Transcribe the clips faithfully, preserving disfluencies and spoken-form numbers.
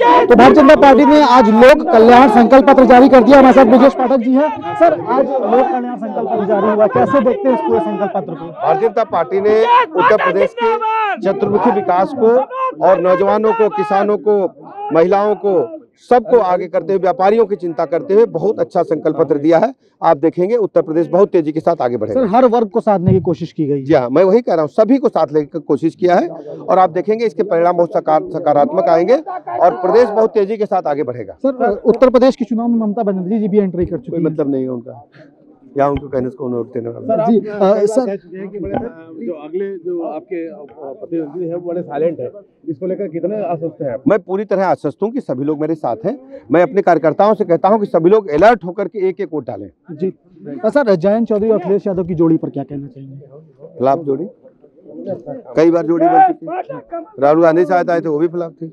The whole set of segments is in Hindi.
तो भारतीय जनता पार्टी ने आज लोक कल्याण संकल्प पत्र जारी कर दिया। हमारे साथ बृजेश पाठक जी हैं। सर, आज लोक कल्याण संकल्प पत्र जारी हुआ, कैसे देखते हैं इस पूरे संकल्प पत्र को? भारतीय जनता पार्टी ने उत्तर प्रदेश के चतुर्मुखी विकास को और नौजवानों को, किसानों को, महिलाओं को, सबको आगे करते हुए, व्यापारियों की चिंता करते हुए बहुत अच्छा संकल्प पत्र दिया है। आप देखेंगे उत्तर प्रदेश बहुत तेजी के साथ आगे बढ़ेगा। हर वर्ग को साधने की कोशिश की गई। जी हाँ, मैं वही कह रहा हूँ, सभी को साथ लेकर कोशिश किया है और आप देखेंगे इसके परिणाम बहुत सकारात्मक आएंगे और प्रदेश बहुत तेजी के साथ आगे बढ़ेगा। सर, उत्तर प्रदेश के चुनाव में ममता बनर्जी जी भी एंट्री कर चुकी है, मतलब नहीं है उनका, यहाँ उनको कहने को नोट देने वाला। जी सर, जो अगले जो आपके प्रतिनिधि हैं वो बड़े साइलेंट हैं, इसको लेकर कितने आश्वस्त हैं? मैं पूरी तरह आश्वस्त हूँ कि सभी लोग मेरे साथ हैं। मैं अपने कार्यकर्ताओं से कहता हूँ कि सभी लोग अलर्ट होकर के एक एक वोट डालें। जी सर, जयंत चौधरी और अखिलेश यादव की जोड़ी पर क्या कहना चाहिए? खिलाफ जोड़ी, कई बार जोड़ी बन चुकी। राहुल गांधी साथ आए थे, वो भी खिलाफ थे,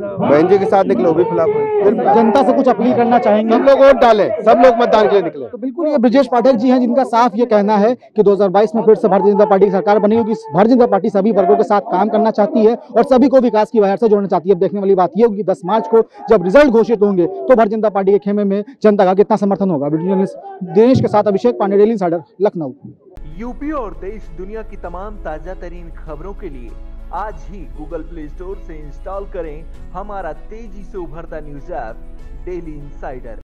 बहन जी के साथ निकले, वो भी खिलाफ है। जनता से कुछ अपील करना चाहेंगे? हम लोग वोट डालें, सब लोग मतदान के लिए निकले। तो बिल्कुल ये बृजेश पाठक जी हैं जिनका साफ ये कहना है कि दो हज़ार बाईस में फिर से भारतीय जनता पार्टी की सरकार बनी होगी। भारतीय जनता पार्टी सभी वर्गों के साथ काम करना चाहती है और सभी को विकास की वायर से जोड़ना चाहती है। अब देखने वाली बात यह होगी दस मार्च को जब रिजल्ट घोषित होंगे तो भारतीय जनता पार्टी के खेमे में जनता का कितना समर्थन होगा। दिनेश के साथ Abhishek Pandey, daily insider, Lucknow. UP और देश दुनिया की तमाम ताजा तरीन खबरों के लिए आज ही गूगल प्ले स्टोर से इंस्टॉल करें हमारा तेजी से उभरता न्यूज़ ऐप डेली इनसाइडर।